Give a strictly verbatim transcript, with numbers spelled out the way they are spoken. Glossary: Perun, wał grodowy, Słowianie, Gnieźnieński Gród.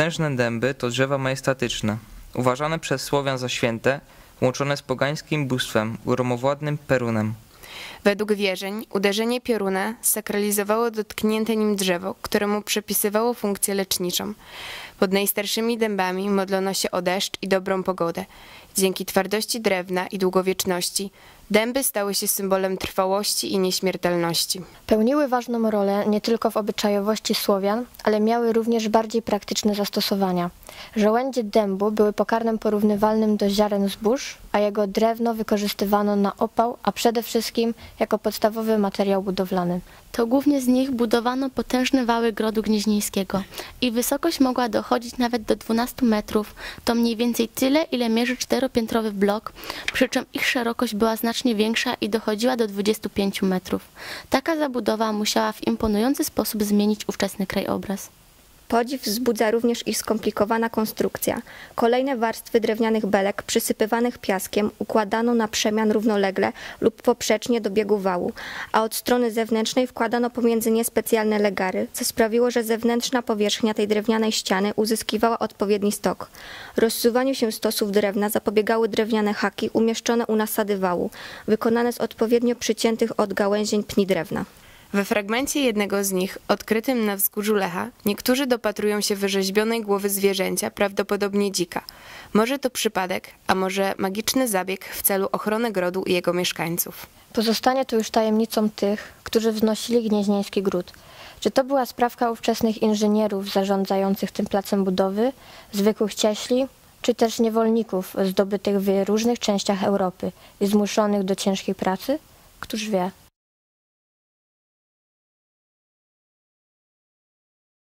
Potężne dęby to drzewa majestatyczne, uważane przez Słowian za święte, łączone z pogańskim bóstwem, gromowładnym Perunem. Według wierzeń uderzenie pioruna sakralizowało dotknięte nim drzewo, któremu przypisywało funkcję leczniczą. Pod najstarszymi dębami modlono się o deszcz i dobrą pogodę. Dzięki twardości drewna i długowieczności dęby stały się symbolem trwałości i nieśmiertelności. Pełniły ważną rolę nie tylko w obyczajowości Słowian, ale miały również bardziej praktyczne zastosowania. Żołędzie dębu były pokarmem porównywalnym do ziaren zbóż, a jego drewno wykorzystywano na opał, a przede wszystkim jako podstawowy materiał budowlany. To głównie z nich budowano potężne wały grodu gnieźnieńskiego. Ich wysokość mogła dochodzić nawet do dwunastu metrów, to mniej więcej tyle, ile mierzy czteropiętrowy blok, przy czym ich szerokość była znacznie większa i dochodziła do dwudziestu pięciu metrów. Taka zabudowa musiała w imponujący sposób zmienić ówczesny krajobraz. Podziw wzbudza również ich skomplikowana konstrukcja. Kolejne warstwy drewnianych belek przysypywanych piaskiem układano na przemian równolegle lub poprzecznie do biegu wału, a od strony zewnętrznej wkładano pomiędzy nie specjalne legary, co sprawiło, że zewnętrzna powierzchnia tej drewnianej ściany uzyskiwała odpowiedni stok. Rozsuwaniu się stosów drewna zapobiegały drewniane haki umieszczone u nasady wału, wykonane z odpowiednio przyciętych od gałęzień pni drewna. We fragmencie jednego z nich, odkrytym na wzgórzu Lecha, niektórzy dopatrują się wyrzeźbionej głowy zwierzęcia, prawdopodobnie dzika. Może to przypadek, a może magiczny zabieg w celu ochrony grodu i jego mieszkańców. Pozostanie to już tajemnicą tych, którzy wznosili Gnieźnieński Gród. Czy to była sprawka ówczesnych inżynierów zarządzających tym placem budowy, zwykłych cieśli, czy też niewolników zdobytych w różnych częściach Europy i zmuszonych do ciężkiej pracy? Któż wie?